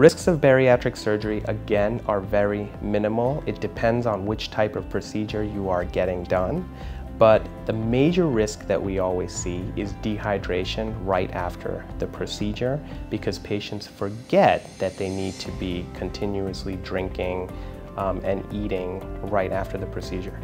risks of bariatric surgery, again, are very minimal. It depends on which type of procedure you are getting done. But the major risk that we always see is dehydration right after the procedure, because patients forget that they need to be continuously drinking and eating right after the procedure.